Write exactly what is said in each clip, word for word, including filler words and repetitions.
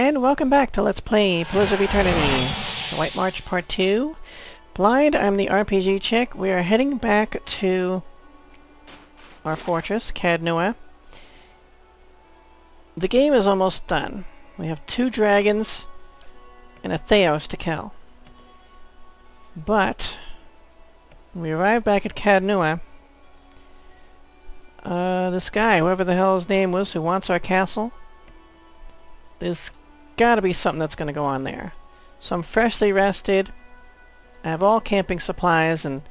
And welcome back to Let's Play Pillars of Eternity, the White March Part two. Blind, I'm the R P G chick. We are heading back to our fortress, Caed Nua. The game is almost done. We have two dragons and a Thaos to kill. But we arrive back at Caed Nua. Uh, this guy, whoever the hell his name was, who wants our castle, there's gotta be something that's gonna go on there. So I'm freshly rested. I have all camping supplies and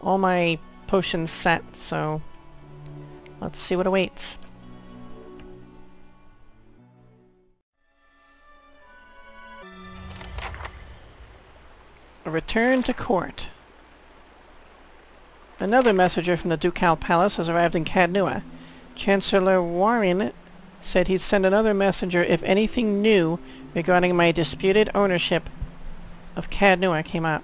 all my potions set, so let's see what awaits. A return to court. Another messenger from the Ducal Palace has arrived in Caed Nua. Chancellor Warren said he'd send another messenger if anything new regarding my disputed ownership of Caed Nua came up.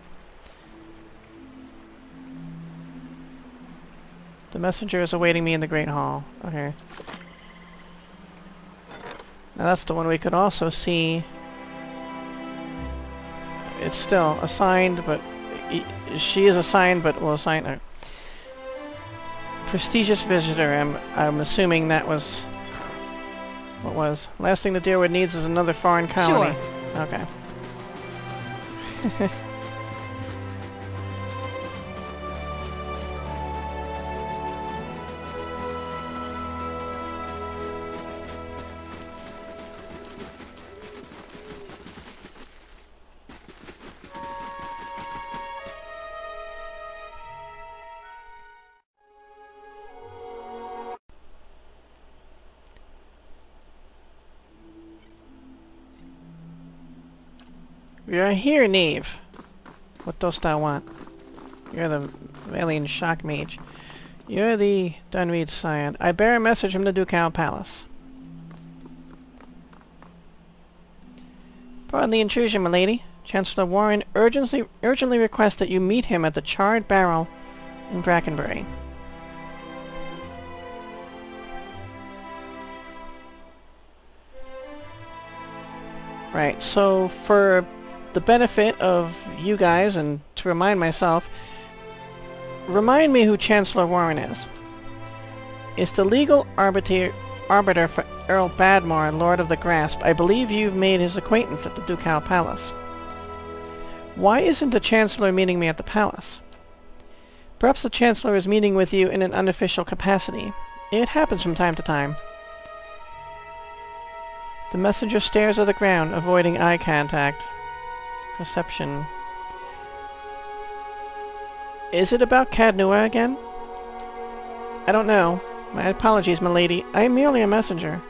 The messenger is awaiting me in the Great Hall. Okay. Now that's the one we could also see. It's still assigned, but... she is assigned, but we'll assign her. Prestigious visitor. I'm, I'm assuming that was... What was? Last thing the Deerwood needs is another foreign colony. Sure. Okay. We are here, Neve. What dost thou want? You're the Valian shock mage. You're the Dunreed scion. I bear a message from the Ducal Palace. Pardon the intrusion, my lady. Chancellor Warren urgently, urgently requests that you meet him at the Charred Barrel in Breckenbury. Right, so for the benefit of you guys, and to remind myself, remind me who Chancellor Warren is. It's the legal arbiter, arbiter for Earl Badmore, Lord of the Grasp. I believe you've made his acquaintance at the Ducal Palace. Why isn't the Chancellor meeting me at the palace? Perhaps the Chancellor is meeting with you in an unofficial capacity. It happens from time to time. The messenger stares at the ground, avoiding eye contact. Perception. Is it about Caed Nua again? I don't know. My apologies, milady. I am merely a messenger.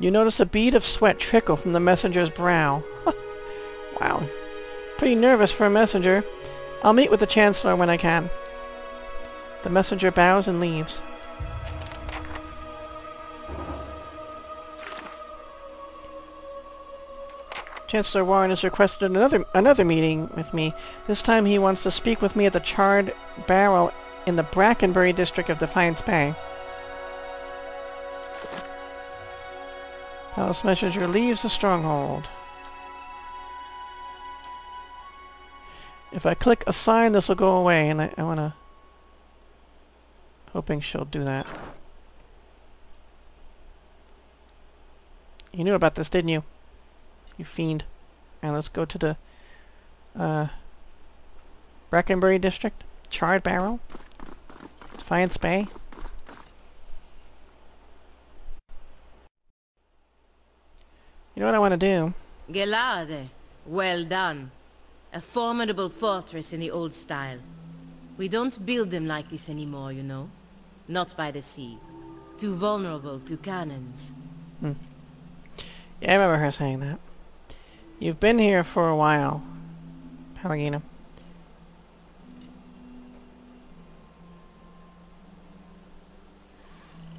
You notice a bead of sweat trickle from the messenger's brow. Wow. Pretty nervous for a messenger. I'll meet with the Chancellor when I can. The messenger bows and leaves. Chancellor Warren has requested another another meeting with me. This time he wants to speak with me at the Charred Barrel in the Brackenbury district of Defiance Bay. Palace messenger leaves the stronghold. If I click assign, this will go away, and I, I wanna... hoping she'll do that. You knew about this, didn't you? You fiend. And let's go to the uh, Breckenbury district. Charred Barrel. Defiance Bay. You know what I want to do? Gelarde. Well done. A formidable fortress in the old style. We don't build them like this anymore, you know. Not by the sea. Too vulnerable to cannons. Hmm. Yeah, I remember her saying that. You've been here for a while, Pallegina.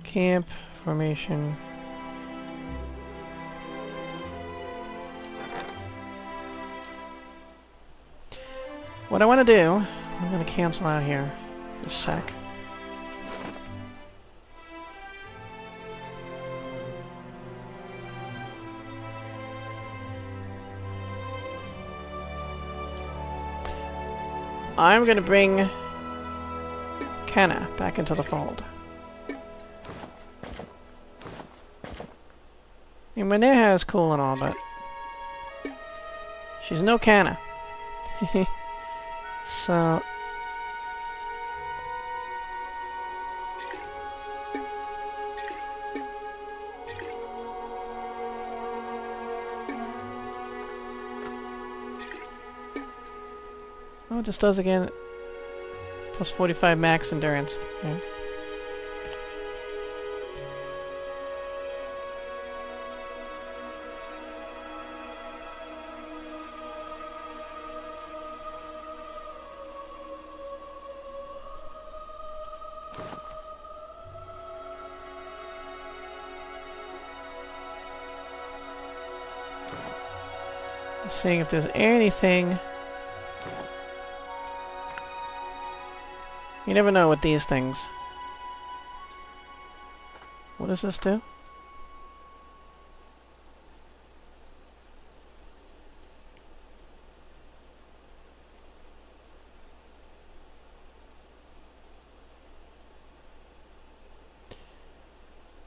Camp formation. What I want to do, I'm going to cancel out here for a sec. I'm gonna bring Kana back into the fold. I mean, my new hair is cool and all, but she's no Kana. So oh, it just does again. Plus forty-five max endurance. Yeah. Seeing if there's anything. You never know with these things. What does this do?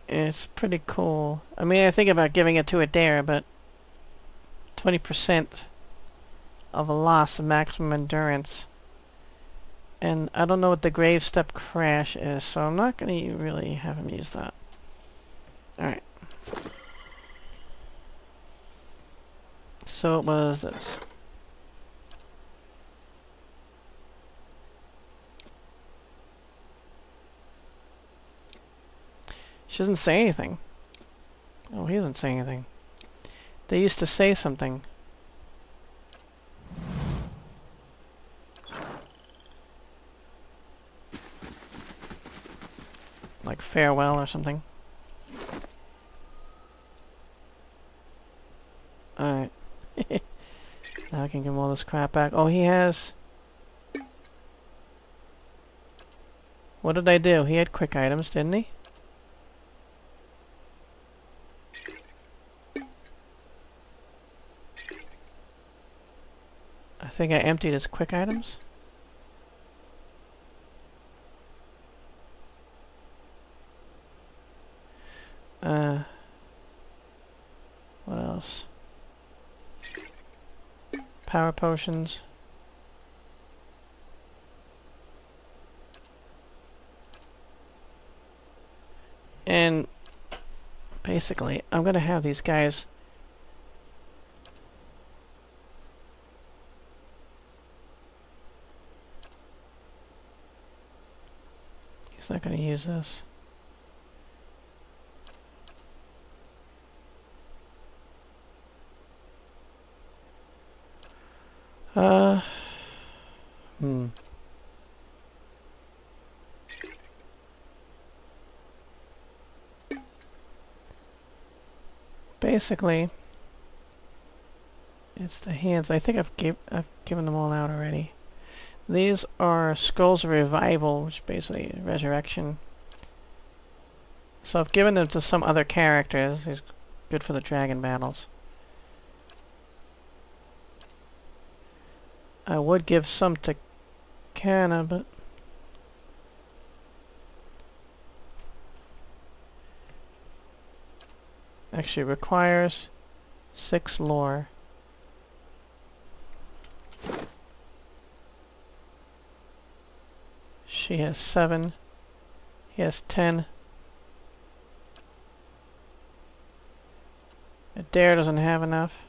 It's pretty cool. I mean, I think about giving it to Adair, but twenty percent of a loss of maximum endurance. And I don't know what the Grave Step Crash is, so I'm not going to really have him use that. Alright. So it was this. She doesn't say anything. Oh, he doesn't say anything. They used to say something. Like farewell or something. Alright. Now I can give him all this crap back. Oh, he has... What did I do? He had quick items, didn't he? I think I emptied his quick items. Uh, what else? Power potions. And basically, I'm gonna have these guys He's not gonna use this. Uh, hmm. Basically, it's the hands. I think I've give I've given them all out already. These are Scrolls of Revival, which is basically resurrection. So I've given them to some other characters. It's good for the dragon battles. I would give some to Kana, but actually requires six lore. She has seven. He has ten. Adair doesn't have enough.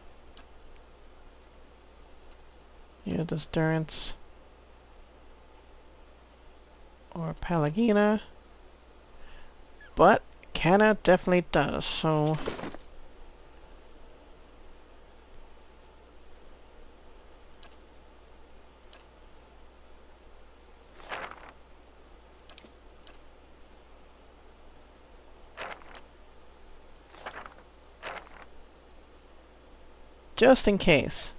You have this Durance or Pallegina, but Kana definitely does, so just in case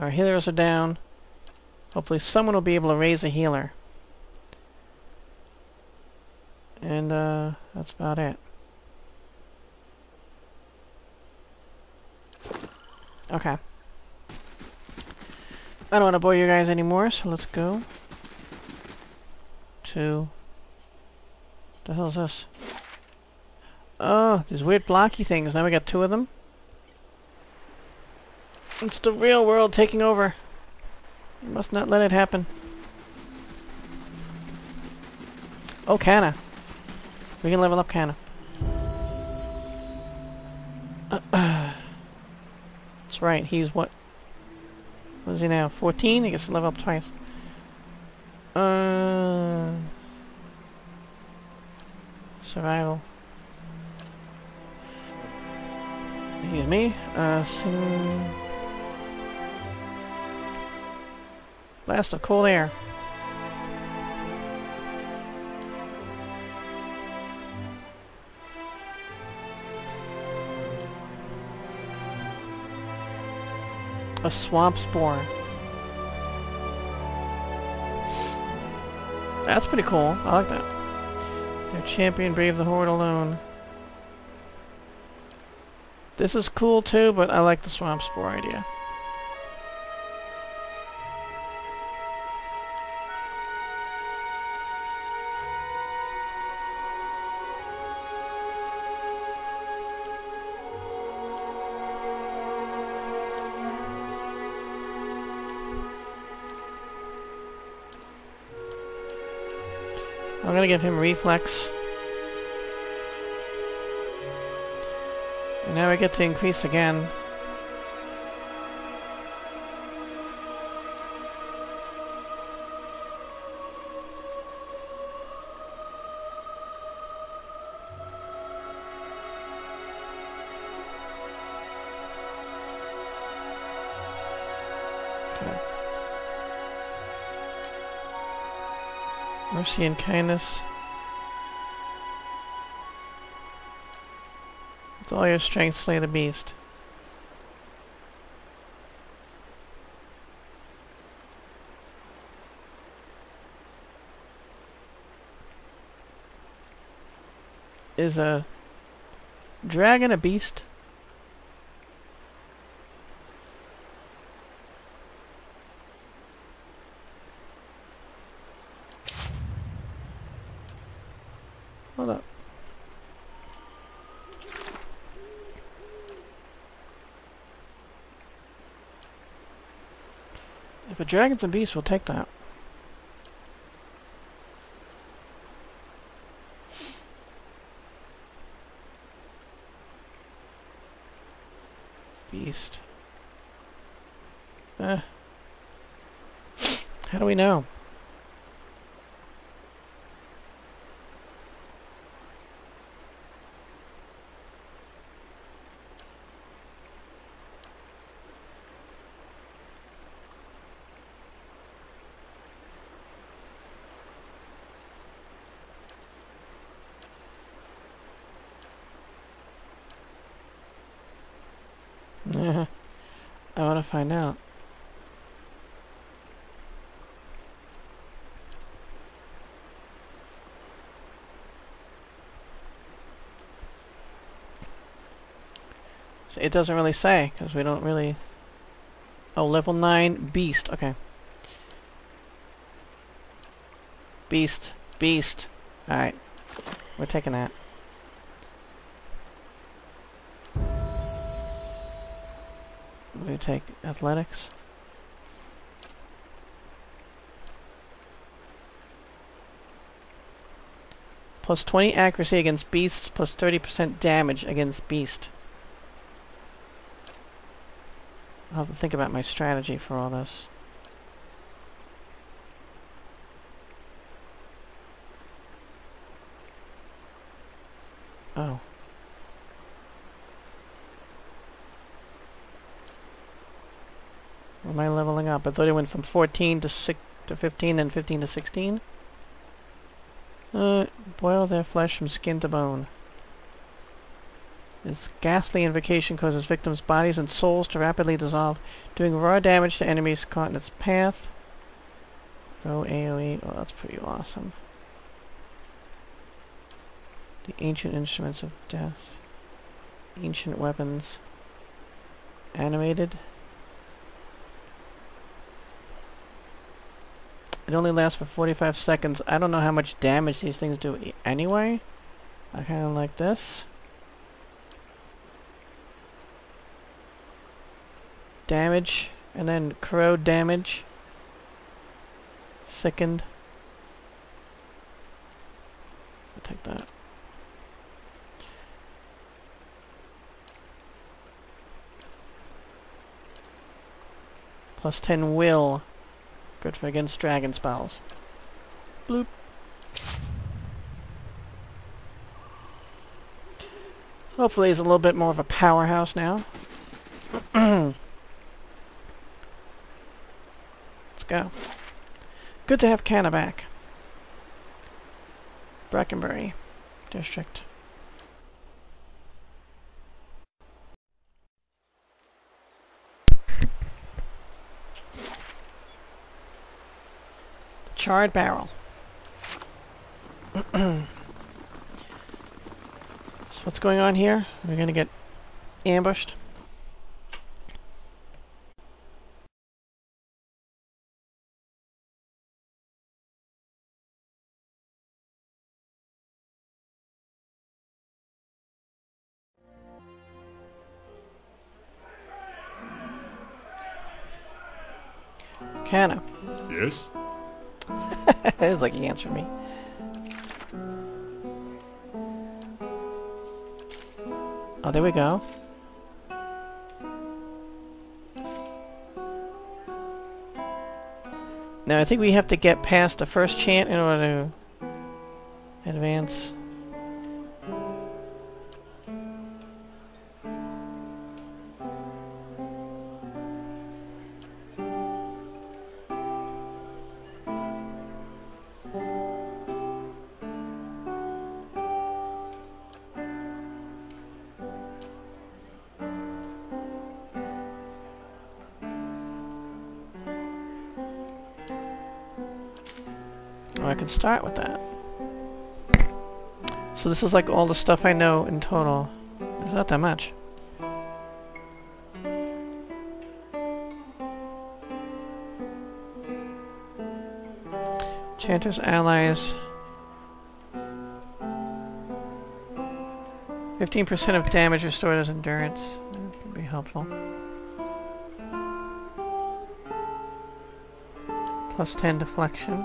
our healers are down. Hopefully someone will be able to raise a healer. And uh, that's about it. Okay. I don't want to bore you guys anymore, so let's go to... the hell is this? Oh, these weird blocky things. Now we got two of them. It's the real world taking over. You must not let it happen. Oh, Kana. We can level up Kana. Uh, uh. That's right. He's what? What is he now? fourteen? He gets to level up twice. Uh, survival. Excuse me. Uh, sing. Blast of cold air. A swamp spore. That's pretty cool. I like that. Their champion braved the horde alone. This is cool too, but I like the swamp spore idea. I'm gonna give him reflex. And now we get to increase again. Okay. Mercy and kindness. All your strength, slay the beast. Is a dragon a beast? Hold up. But dragons and beasts will take that. Beast. Eh. How do we know? I want to find out. So it doesn't really say, because we don't really... Oh, level nine, beast. Okay. Beast. Beast. Alright. We're taking that. We take athletics. Plus twenty accuracy against beasts, plus thirty percent damage against beast. I'll have to think about my strategy for all this. Oh. Am I leveling up? I thought it went from fourteen to six to fifteen, then fifteen to sixteen. Uh, boil their flesh from skin to bone. This ghastly invocation causes victims' bodies and souls to rapidly dissolve, doing raw damage to enemies caught in its path. Throw AoE. Oh, that's pretty awesome. The ancient instruments of death. Ancient weapons. Animated. It only lasts for forty-five seconds. I don't know how much damage these things do anyway. I kind of like this. Damage, and then corrode damage. Sickened. I'll take that. Plus ten will. Good for against dragon spells. Bloop. Hopefully he's a little bit more of a powerhouse now. Let's go. Good to have Kana back. Breckenbury District. Charred Barrel. So what's going on here? We're gonna get ambushed. Kana. Yes? It's like he answered me. Oh, there we go. Now I think we have to get past the first chant in order to advance. I can start with that. So this is like all the stuff I know in total. It's not that much. Chanters, allies. fifteen percent of damage restored as endurance. That could be helpful. Plus ten deflection.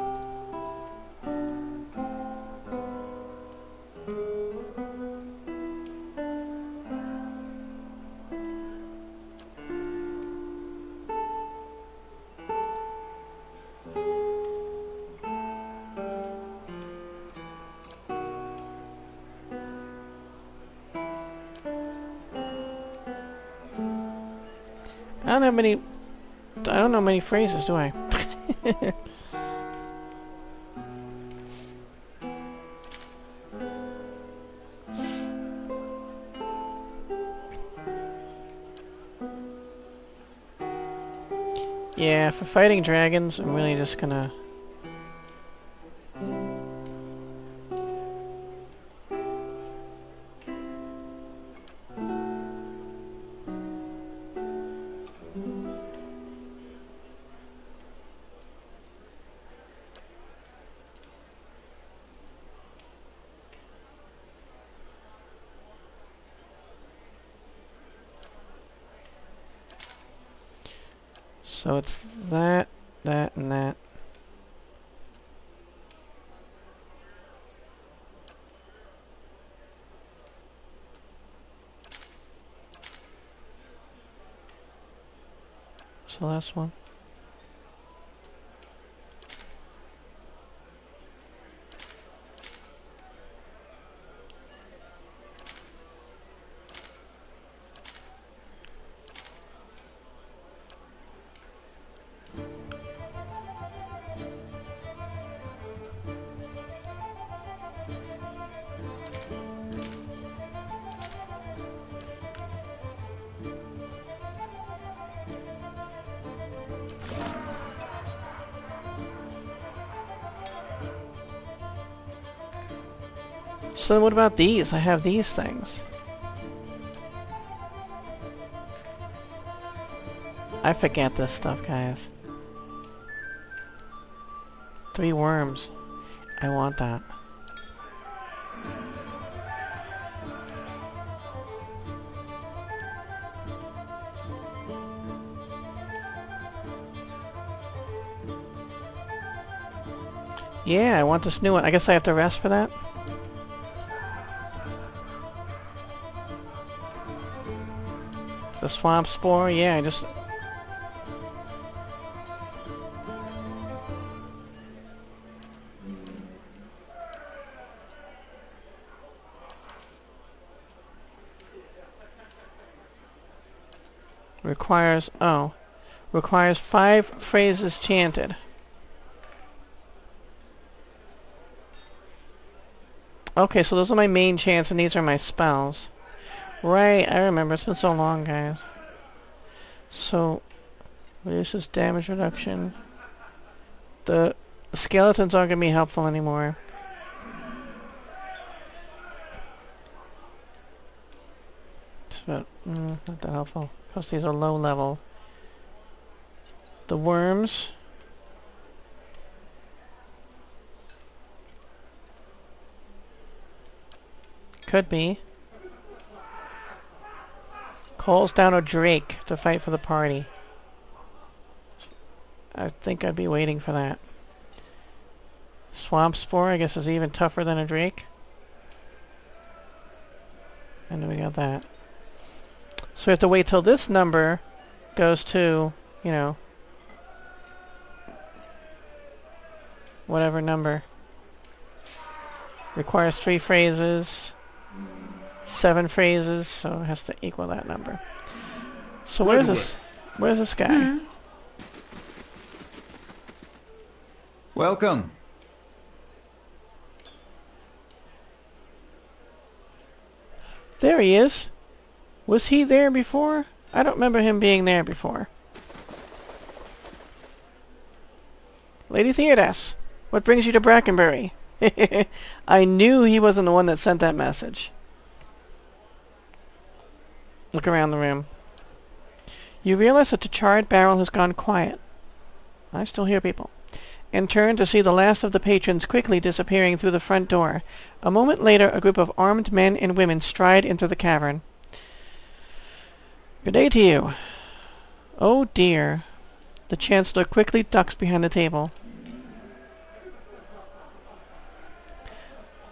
I don't have many... I don't know many phrases, do I? Yeah, for fighting dragons, I'm really just gonna... So it's that, that, and that. What's the last one? So what about these? I have these things. I forget this stuff, guys. Three worms. I want that. Yeah, I want this new one. I guess I have to rest for that. The swamp spore, yeah, I just... Requires, oh. Requires five phrases chanted. Okay, so those are my main chants, and these are my spells. Right, I remember. It's been so long, guys. So, reduces damage reduction. The skeletons aren't going to be helpful anymore. It's about, mm, not that helpful. Because these are low level. The worms... could be. Calls down a drake to fight for the party. I think I'd be waiting for that. Swamp Spore, I guess, is even tougher than a drake. And then we got that. So we have to wait till this number goes to, you know, whatever number. Requires three phrases. Seven phrases, so it has to equal that number. So where is this? Where's this guy? Mm-hmm. Welcome. There he is. Was he there before? I don't remember him being there before. Lady Theodass, what brings you to Brackenbury? I knew he wasn't the one that sent that message. Look around the room. You realize that the charred barrel has gone quiet. I still hear people. And turn to see the last of the patrons quickly disappearing through the front door. A moment later, a group of armed men and women stride into the cavern. Good day to you. Oh dear. The Chancellor quickly ducks behind the table.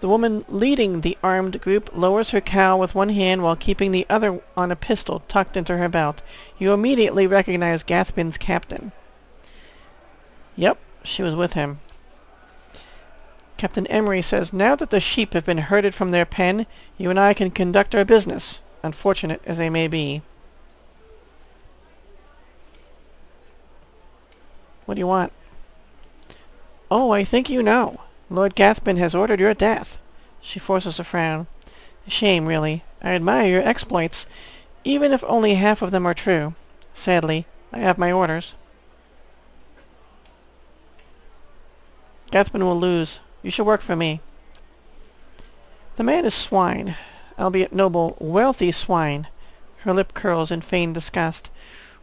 The woman leading the armed group lowers her cowl with one hand while keeping the other on a pistol tucked into her belt. You immediately recognize Gathbin's captain. Yep, she was with him. Captain Emery says, now that the sheep have been herded from their pen, you and I can conduct our business, unfortunate as they may be. What do you want? Oh, I think you know. Lord Gathbin has ordered your death. She forces a frown. Shame, really. I admire your exploits, even if only half of them are true. Sadly, I have my orders. Gathbin will lose. You should work for me. The man is swine, albeit noble, wealthy swine. Her lip curls in feigned disgust.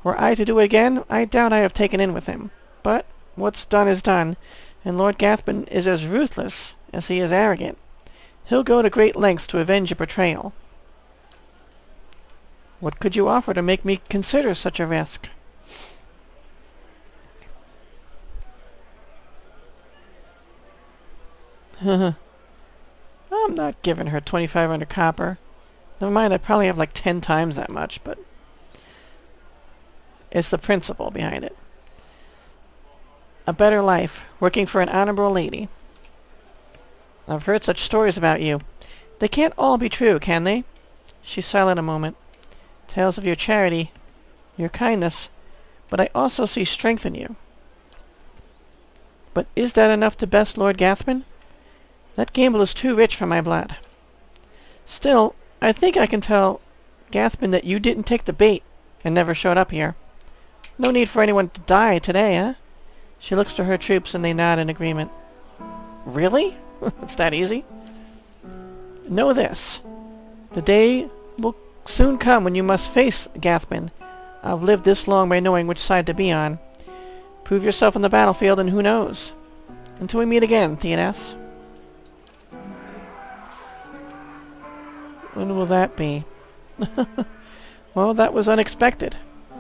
Were I to do it again, I doubt I have taken in with him. But what's done is done. And Lord Gathbin is as ruthless as he is arrogant. He'll go to great lengths to avenge your betrayal. What could you offer to make me consider such a risk? I'm not giving her twenty-five hundred copper. Never mind, I probably have like ten times that much, but... it's the principle behind it. A better life, working for an honorable lady. I've heard such stories about you. They can't all be true, can they? She's silent a moment. Tales of your charity, your kindness, but I also see strength in you. But is that enough to best Lord Gathman? That gamble is too rich for my blood. Still, I think I can tell Gathman that you didn't take the bait and never showed up here. No need for anyone to die today, eh? She looks to her troops and they nod in agreement. Really? It's that easy? Know this. The day will soon come when you must face Gathman. I've lived this long by knowing which side to be on. Prove yourself on the battlefield and who knows? Until we meet again, Theodass. When will that be? Well, that was unexpected.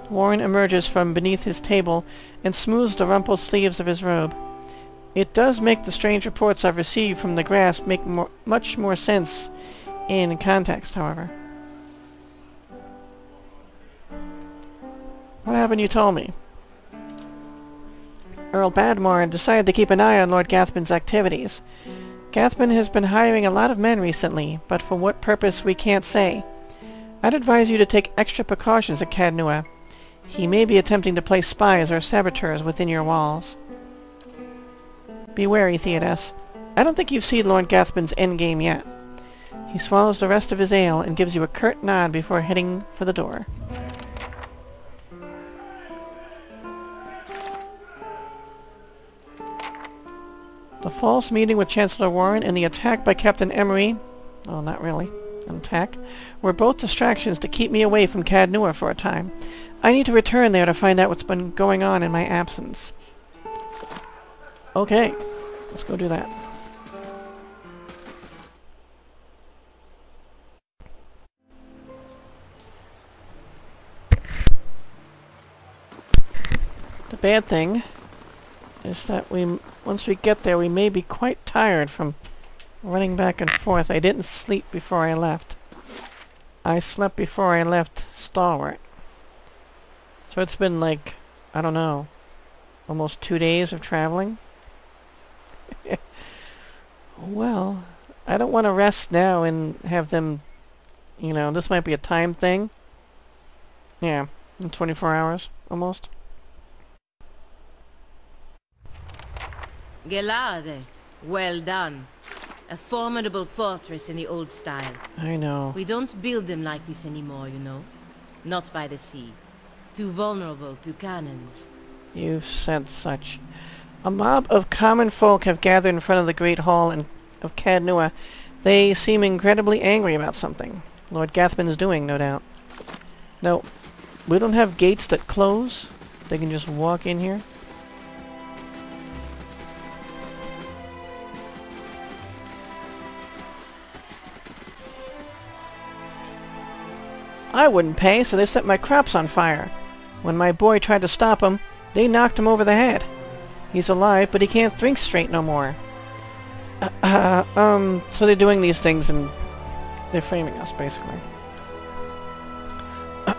Warren emerges from beneath his table and smooths the rumpled sleeves of his robe. It does make the strange reports I've received from the Grasp make more, much more sense in context, however. What happened you told me? Earl Badmore decided to keep an eye on Lord Gathman's activities. Gathman has been hiring a lot of men recently, but for what purpose we can't say. I'd advise you to take extra precautions at Caed Nua. He may be attempting to place spies or saboteurs within your walls. Be wary, Theodass. I don't think you've seen Lord Gathman's endgame yet. He swallows the rest of his ale and gives you a curt nod before heading for the door. The false meeting with Chancellor Warren and the attack by Captain Emery... Oh, not really. An attack. Were both distractions to keep me away from Caed Nua for a time. I need to return there to find out what's been going on in my absence. Okay, let's go do that. The bad thing is that we, once we get there, we may be quite tired from running back and forth. I didn't sleep before I left. I slept before I left Stalwart. So it's been like, I don't know, almost two days of traveling. Well, I don't want to rest now and have them, you know, this might be a time thing. Yeah, in twenty-four hours, almost. Gelarde, well done. A formidable fortress in the old style. I know. We don't build them like this anymore, you know. Not by the sea. Too vulnerable to cannons. You've said such. A mob of common folk have gathered in front of the Great Hall in, of Caed Nua. They seem incredibly angry about something. Lord Gathman is doing, no doubt. No, we don't have gates that close. They can just walk in here. I wouldn't pay, so they set my crops on fire. When my boy tried to stop him, they knocked him over the head. He's alive, but he can't think straight no more. Uh, uh, um, so they're doing these things and they're framing us, basically.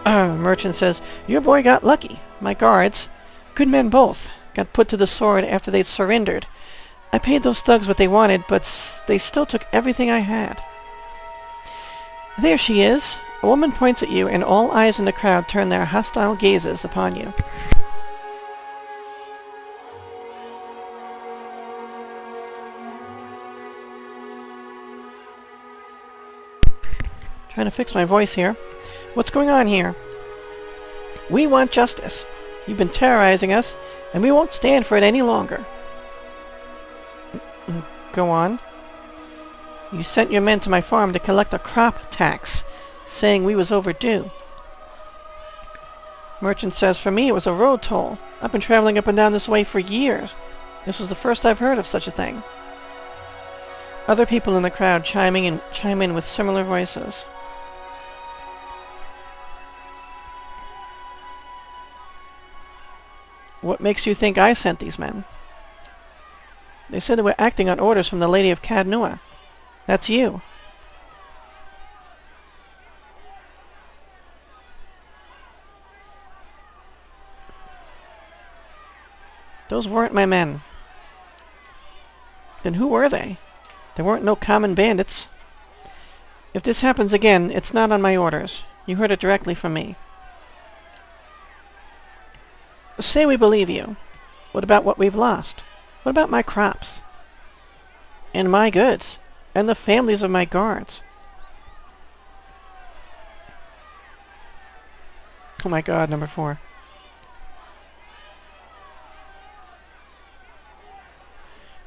Merchant says, your boy got lucky. My guards, good men both, got put to the sword after they'd surrendered. I paid those thugs what they wanted, but s they still took everything I had. There she is. A woman points at you, and all eyes in the crowd turn their hostile gazes upon you. Trying to fix my voice here. What's going on here? We want justice. You've been terrorizing us, and we won't stand for it any longer. Go on. You sent your men to my farm to collect a crop tax, saying we was overdue. Merchant says, for me it was a road toll. I've been traveling up and down this way for years. This is the first I've heard of such a thing. Other people in the crowd chiming and chime in with similar voices. What makes you think I sent these men? They said they were acting on orders from the Lady of Caed Nua. That's you. Those weren't my men. Then who were they? There weren't no common bandits. If this happens again, it's not on my orders. You heard it directly from me. Say we believe you. What about what we've lost? What about my crops? And my goods? And the families of my guards? Oh my god, number four.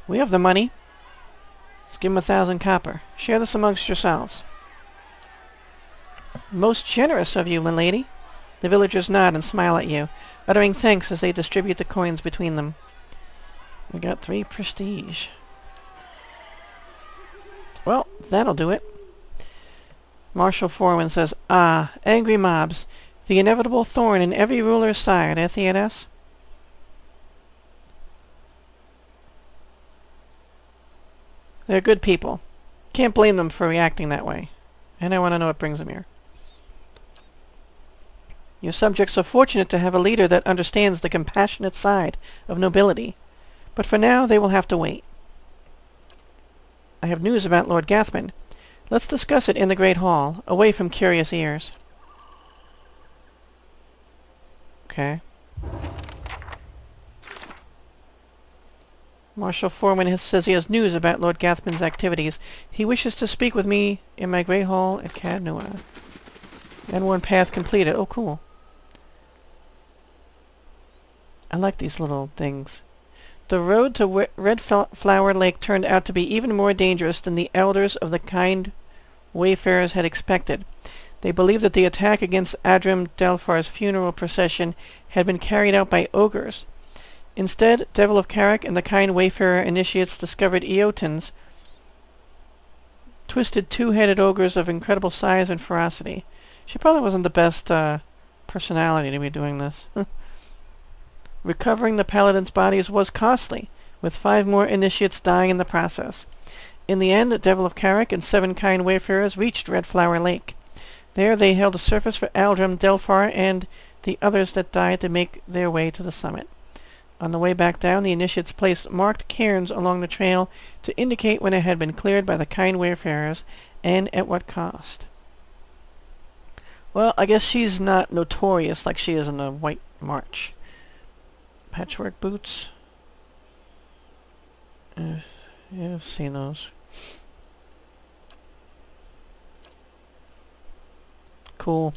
We have the money. Let's give him a thousand copper. Share this amongst yourselves. Most generous of you, milady. The villagers nod and smile at you, uttering thanks as they distribute the coins between them. We got three prestige. Well, that'll do it. Marshal Forwin says, "Ah, angry mobs, the inevitable thorn in every ruler's side, eh, Theodass?" They're good people. Can't blame them for reacting that way. And I want to know what brings them here. Your subjects are fortunate to have a leader that understands the compassionate side of nobility. But for now, they will have to wait. I have news about Lord Gathman. Let's discuss it in the Great Hall, away from curious ears. Okay. Marshal Forwin has, says he has news about Lord Gathman's activities. He wishes to speak with me in my Great Hall at Caed Nua. And one path completed. Oh, cool. I like these little things. The road to Redflower Lake turned out to be even more dangerous than the elders of the kind wayfarers had expected. They believed that the attack against Adram Delfar's funeral procession had been carried out by ogres. Instead, Devil of Carrick and the kind wayfarer initiates discovered Eotens, twisted two-headed ogres of incredible size and ferocity. She probably wasn't the best uh, personality to be doing this. Recovering the paladin's bodies was costly, with five more initiates dying in the process. In the end, Devil of Carrick and seven kind wayfarers reached Redflower Lake. There they held a service for Adram Delfar and the others that died to make their way to the summit. On the way back down, the initiates placed marked cairns along the trail to indicate when it had been cleared by the kind wayfarers and at what cost. Well, I guess she's not notorious like she is in the White March. Patchwork boots. Uh, yeah, I've seen those. Cool.